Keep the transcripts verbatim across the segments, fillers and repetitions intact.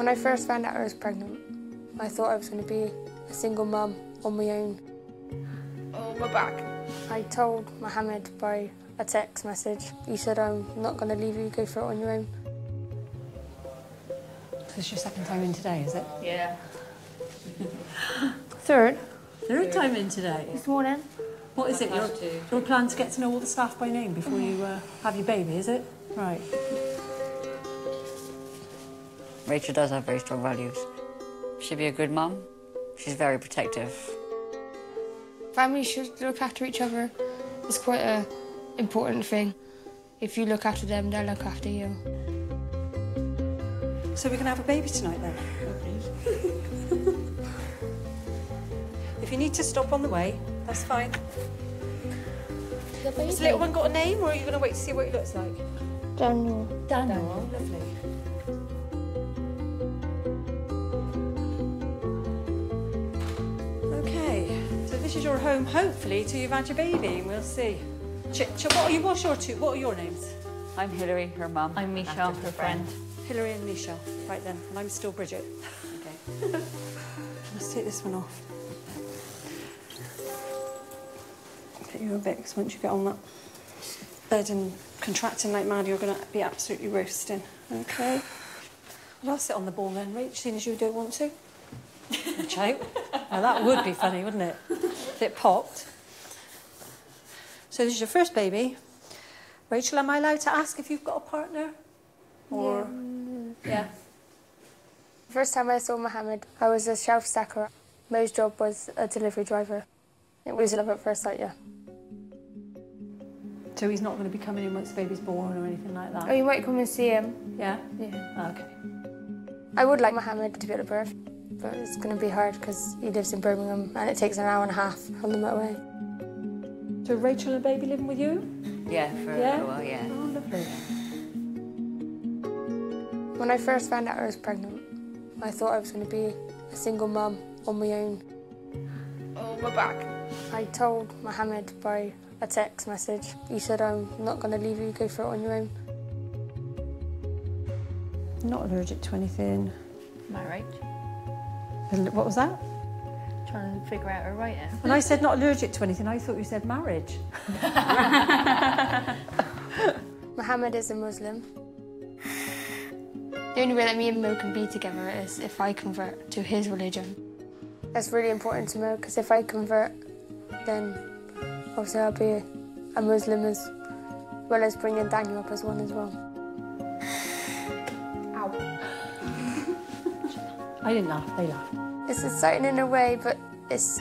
When I first found out I was pregnant, I thought I was going to be a single mum on my own. Oh, my back. I told Mohammed by a text message. He said, I'm not going to leave you, go for it on your own. So it's your second time in today, is it? Yeah. Third? Third time in today. This morning. What is it? Your, your plan to get to know all the staff by name before you uh, have your baby, is it? Right. Rachel does have very strong values. She'd be a good mum. She's very protective. Families should look after each other. It's quite an important thing. If you look after them, they'll look after you. So we're going to have a baby tonight, then? If you need to stop on the way, that's fine. Has the little one got a name, or are you going to wait to see what he looks like? Daniel. Daniel. Daniel. Lovely. This is your home, hopefully, till you've had your baby, and we'll see. Ch Ch what are you? What's your two? What are your names? I'm Hilary, her mum. I'm Michelle, her friend. friend. Hilary and Michelle. Right then, and I'm still Bridget. Okay. Let's take this one off. I'll put you a bit, because once you get on that bed and contracting like mad, you're going to be absolutely roasting. Okay. Well, I'll sit on the ball then, Rach, seeing as you don't want to. Watch out. Now that would be funny, wouldn't it? It popped. So this is your first baby. Rachel, am I allowed to ask if you've got a partner? Or yeah. yeah. First time I saw Mohammed, I was a shelf stacker. Mo's job was a delivery driver. It was love at first sight, yeah. So he's not going to be coming in once the baby's born or anything like that. Oh, you might come and see him. Yeah. Yeah. Okay. I would like Mohammed to be at a birth. But it's going to be hard because he lives in Birmingham and it takes an hour and a half on the motorway. So Rachel and the baby living with you? Yeah, for yeah? a little while, yeah. Oh, lovely. When I first found out I was pregnant, I thought I was going to be a single mum on my own. Oh, my back. I told Mohammed by a text message. He said, I'm not going to leave you, go for it on your own. Not allergic to anything. Am I right? What was that? Trying to figure out her writing. When I said not allergic to anything, I thought you said marriage. Mohammed is a Muslim. The only way that me and Mo can be together is if I convert to his religion. That's really important to Mo, because if I convert, then obviously I'll be a Muslim as well as bringing Daniel up as one as well. I didn't laugh, they laughed. It's exciting in a way, but it's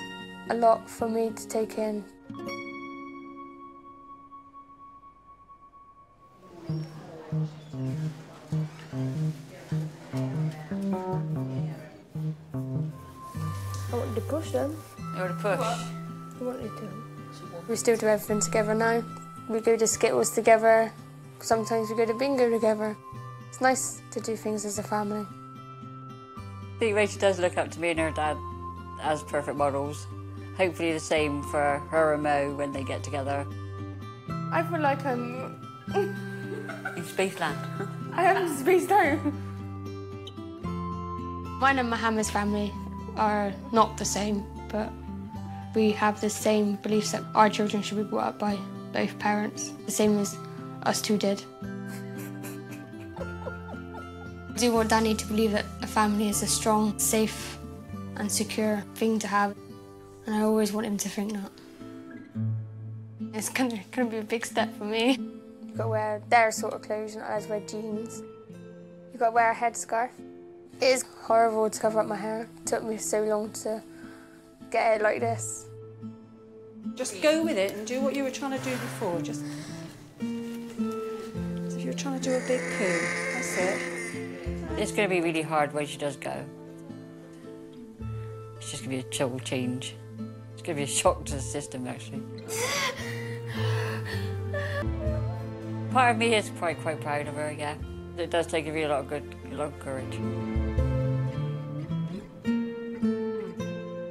a lot for me to take in. I wanted to push them. You want to push? What? I wanted to. We still do everything together now. We go to Skittles together. Sometimes we go to Bingo together. It's nice to do things as a family. I think Rachel does look up to me and her dad as perfect models. Hopefully the same for her and Mo when they get together. I feel like I'm... in Spaceland. I am in Spacetime. Mine and Mohammed's family are not the same, but we have the same beliefs that our children should be brought up by both parents, the same as us two did. I do want Danny to believe that a family is a strong, safe and secure thing to have, and I always want him to think that. It's gonna, gonna be a big step for me. You've got to wear their sort of clothes and I always wear jeans. You've got to wear a headscarf. It is horrible to cover up my hair. It took me so long to get it like this. Just go with it and do what you were trying to do before. Just... So if you're trying to do a big poo, that's it. It's going to be really hard when she does go. It's just going to be a chill change. It's going to be a shock to the system, actually. Part of me is quite, quite proud of her, yeah. It does take a really lot of good, a lot of courage.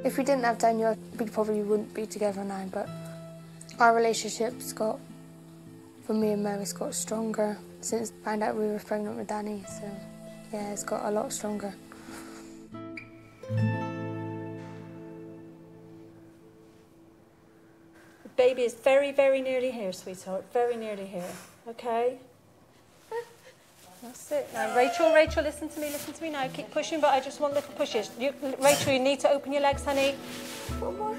If we didn't have Daniel, we probably wouldn't be together now, but our relationship's got, for me and Mo, it's got stronger since I found out we were pregnant with Danny, so... Yeah, it's got a lot stronger. The baby is very, very nearly here, sweetheart. Very nearly here. Okay? That's it. Now, Rachel, Rachel, listen to me, listen to me now. Keep pushing, but I just want little pushes. You, Rachel, you need to open your legs, honey. One more.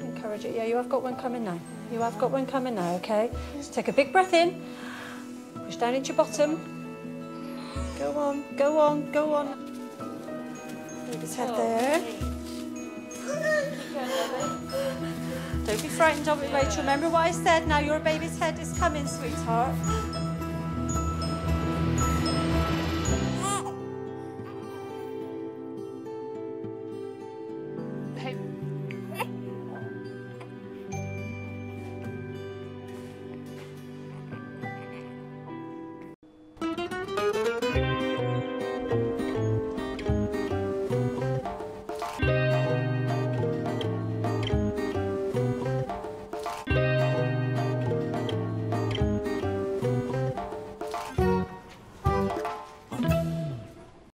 Encourage it. Yeah, you have got one coming now. You have got one coming now, okay? Just take a big breath in. Push down into your bottom. Go on, go on, go on. Leave his head there. Don't be frightened of it, Rachel. Remember what I said. Now your baby's head is coming, sweetheart. Hey.